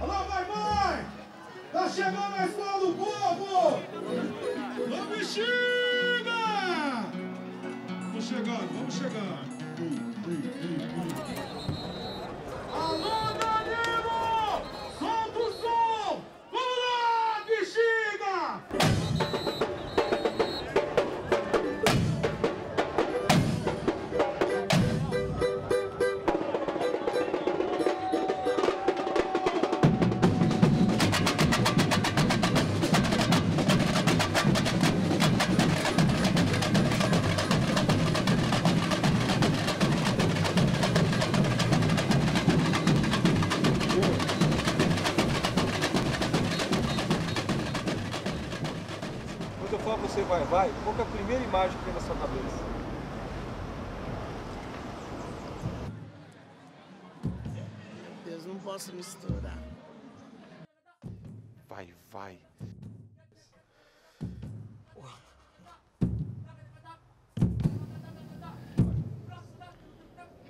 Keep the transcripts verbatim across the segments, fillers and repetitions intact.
Alô, Vai-Vai! Tá chegando a escola do povo! Ô, Bixiga! Vamos chegando, vamos chegando. Alô, Danilo! Solta o som! Vamos lá, Bixiga! Você vai, vai, qual é a primeira imagem que vem na sua cabeça? Deus, não posso misturar. Vai, vai.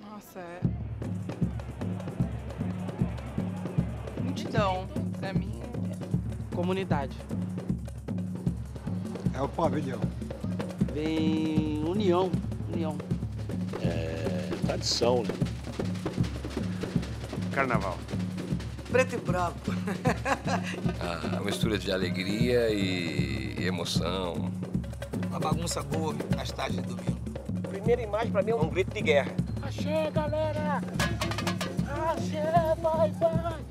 Nossa, é... multidão, pra mim, é... comunidade. É o pavilhão. Vem união, união. É tradição, né? Carnaval. Preto e branco. A mistura de alegria e emoção. Uma bagunça boa às tardes de domingo. A primeira imagem pra mim é um grito de guerra. Axé, galera! Axé, vai, vai!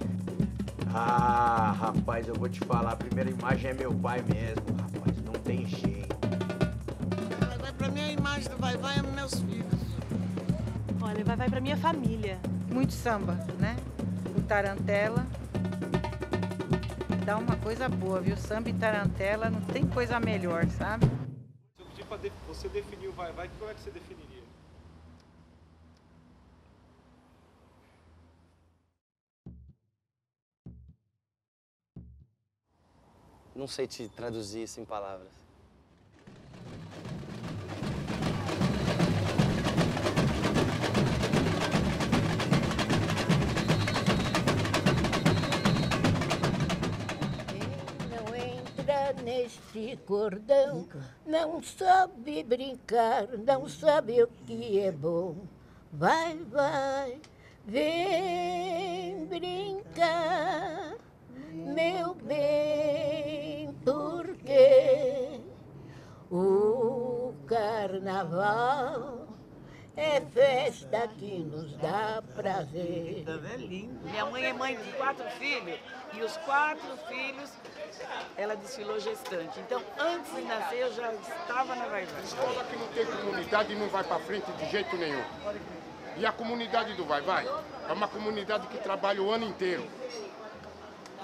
Ah, rapaz, eu vou te falar. A primeira imagem é meu pai mesmo, rapaz. Tem jeito. Vai-vai, pra mim, a imagem do Vai-vai é meus filhos. Olha, Vai-vai pra minha família. Muito samba, né? O tarantela. Dá uma coisa boa, viu? Samba e tarantela, não tem coisa melhor, sabe? Se eu pedir pra você definir o Vai-vai, como é que você definiria? Não sei te traduzir isso em palavras. Quem não entra neste cordão, não sabe brincar, não sabe o que é bom. Vai, vai, vem brincar, meu bem. Porque o carnaval é festa que nos dá prazer. Minha mãe é mãe de quatro filhos e os quatro filhos ela desfilou gestante. Então, antes de nascer, eu já estava na Vai-Vai. Escola que não tem comunidade não vai para frente de jeito nenhum. E a comunidade do Vai-Vai é uma comunidade que trabalha o ano inteiro.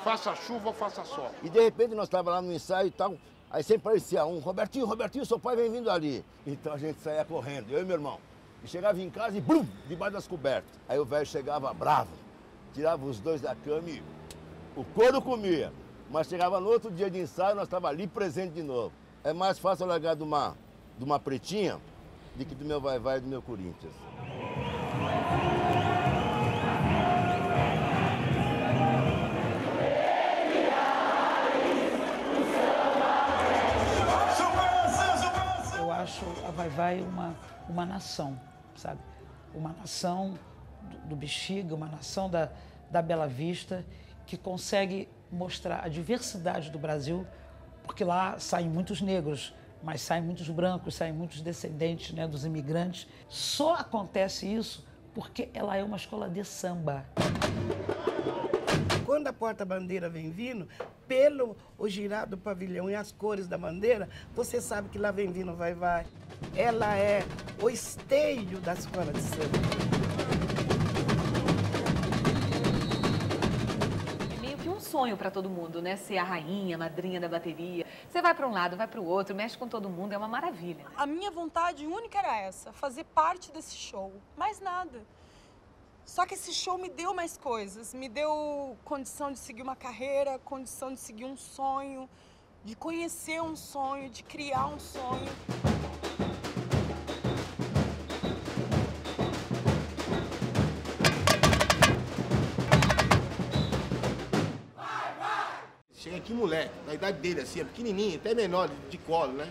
Faça chuva ou faça sol. E de repente nós estávamos lá no ensaio e tal, aí sempre parecia um, Robertinho, Robertinho, seu pai vem vindo ali. Então a gente saía correndo, eu e meu irmão. E chegava em casa e blum, debaixo das cobertas. Aí o velho chegava bravo, tirava os dois da cama e o couro comia. Mas chegava no outro dia de ensaio, nós estávamos ali presente de novo. É mais fácil largar de uma, de uma pretinha do que do meu Vai-Vai e do meu Corinthians. A Vai-Vai é uma, uma nação, sabe? Uma nação do, do Bixiga, uma nação da, da Bela Vista, que consegue mostrar a diversidade do Brasil, porque lá saem muitos negros, mas saem muitos brancos, saem muitos descendentes, né, dos imigrantes. Só acontece isso porque ela é uma escola de samba. Quando a porta-bandeira vem vindo, pelo o girar do pavilhão e as cores da bandeira, você sabe que lá vem vindo Vai-Vai. Ela é o esteio da escola de samba. É meio que um sonho para todo mundo, né? Ser a rainha, a madrinha da bateria. Você vai para um lado, vai para o outro, mexe com todo mundo, é uma maravilha. A minha vontade única era essa, fazer parte desse show, mais nada. Só que esse show me deu mais coisas, me deu condição de seguir uma carreira, condição de seguir um sonho, de conhecer um sonho, de criar um sonho. que moleque, da idade dele, assim, pequenininho, até menor, de colo, né?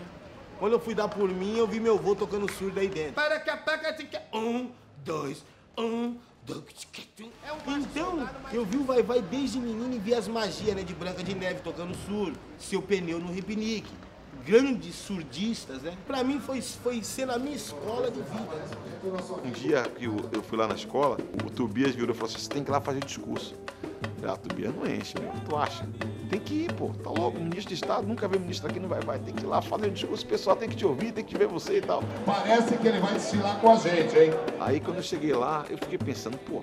Quando eu fui dar por mim, eu vi meu avô tocando surdo aí dentro. Para que a paca fica um, dois, um, dois, então, eu vi o Vai-Vai desde menino e vi as magias, né, de Branca de Neve tocando surdo, seu pneu no ripnique, grandes surdistas, né? Pra mim foi, foi ser na minha escola de vida. Um dia que eu, eu fui lá na escola, o Tobias virou e falou assim, você tem que ir lá fazer discurso. Ah, Tobias não enche, o que tu acha? Tem que ir, pô, tá louco, ministro de Estado, nunca vê ministro aqui no Vai-Vai, tem que ir lá fazer um discurso, o pessoal tem que te ouvir, tem que ver você e tal. Parece que ele vai desfilar com a gente, hein? Aí quando eu cheguei lá, eu fiquei pensando, pô,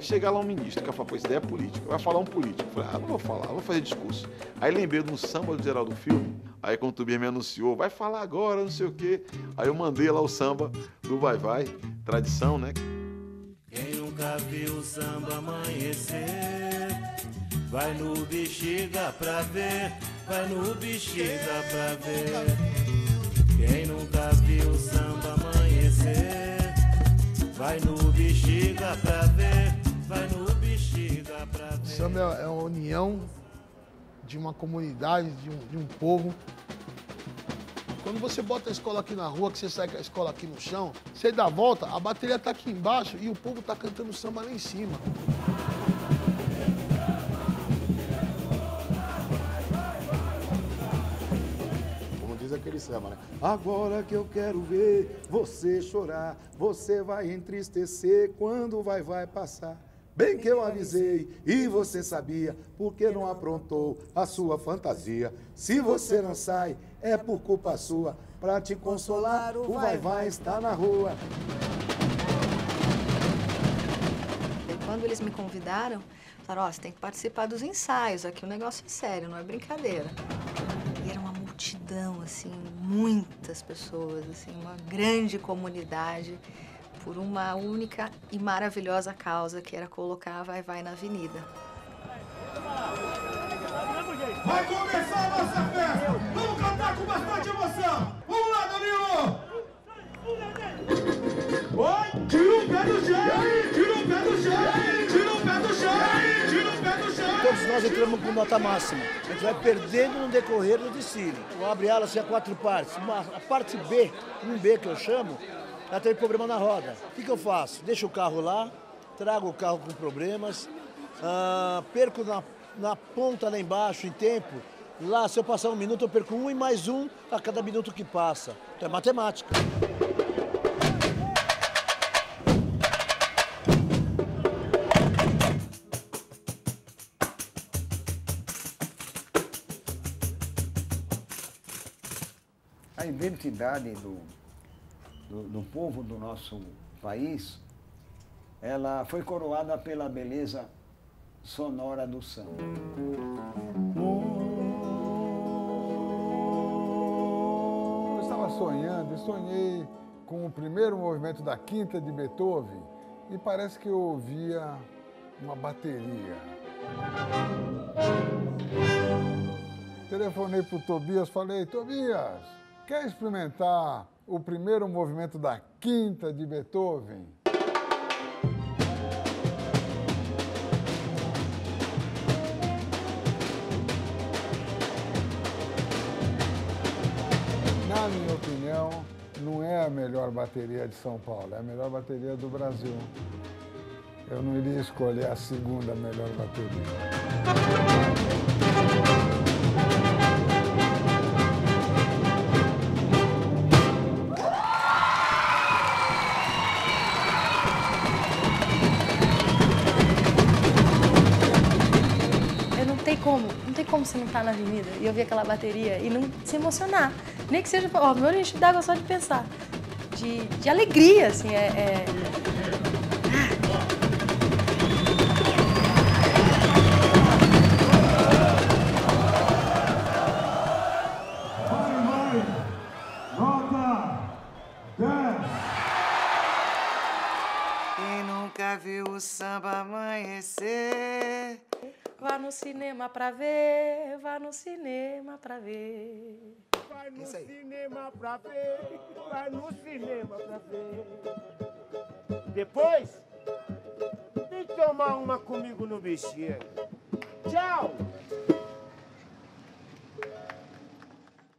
chegar lá um ministro, que eu falo, pô, isso daí é político, vai falar um político. Eu falei, ah, não vou falar, vou fazer discurso. Aí lembrei de um samba do Geraldo Filme, aí quando o Tobias me anunciou, vai falar agora, não sei o quê. Aí eu mandei lá o samba do Vai-Vai, tradição, né? Quem nunca viu o samba amanhecer, vai no Bixiga pra ver, vai no Bixiga pra ver. Quem nunca viu o samba amanhecer, vai no Bixiga pra ver, vai no Bixiga pra ver. O samba é a união de uma comunidade, de um, de um povo. Quando você bota a escola aqui na rua, que você sai com a escola aqui no chão, você dá a volta, a bateria tá aqui embaixo e o povo tá cantando samba lá em cima. Como diz aquele samba, né? Agora que eu quero ver você chorar, você vai entristecer quando vai, vai passar. Bem que eu avisei e você sabia, porque não aprontou a sua fantasia. Se você não sai, é por culpa sua. Pra te consolar, o Vai-Vai está na rua. Quando eles me convidaram, falaram, ó, você tem que participar dos ensaios, aqui o negócio é sério, não é brincadeira. E era uma multidão, assim, muitas pessoas, assim, uma grande comunidade, por uma única e maravilhosa causa, que era colocar a Vai-Vai na avenida. Vai começar a nossa festa! Vamos cantar com bastante emoção! Vamos lá, Danilo! Oi! Tira o pé do chão! Tira o pé do chão! Tira o pé do chão! Tira o pé do chão! Todos nós entramos com nota máxima. A gente vai perdendo no decorrer do desfile. Eu abro ela assim a quatro partes. Uma, a parte B, um B que eu chamo, ela teve problema na roda. O que, que eu faço? Deixo o carro lá, trago o carro com problemas, ah, perco na, na ponta lá embaixo em tempo. Lá, se eu passar um minuto, eu perco um e mais um a cada minuto que passa. Então é matemática. A identidade do... Do, do povo do nosso país, ela foi coroada pela beleza sonora do samba. Eu estava sonhando e sonhei com o primeiro movimento da Quinta de Beethoven e parece que eu ouvia uma bateria. Telefonei para o Tobias, falei, Tobias, quer experimentar o primeiro movimento da Quinta de Beethoven? Na minha opinião, não é a melhor bateria de São Paulo, é a melhor bateria do Brasil. Eu não iria escolher a segunda melhor bateria. Como? Não tem como você não estar na avenida e ouvir aquela bateria e não se emocionar. Nem que seja, ó, meu enche d'água só de pensar. De, de alegria, assim, é, é... Quem nunca viu o samba amanhecer, vá no cinema pra ver, vá no cinema pra ver. Vai no cinema pra ver, vai no cinema pra ver. Depois, vem tomar uma comigo no Bixiga. Tchau!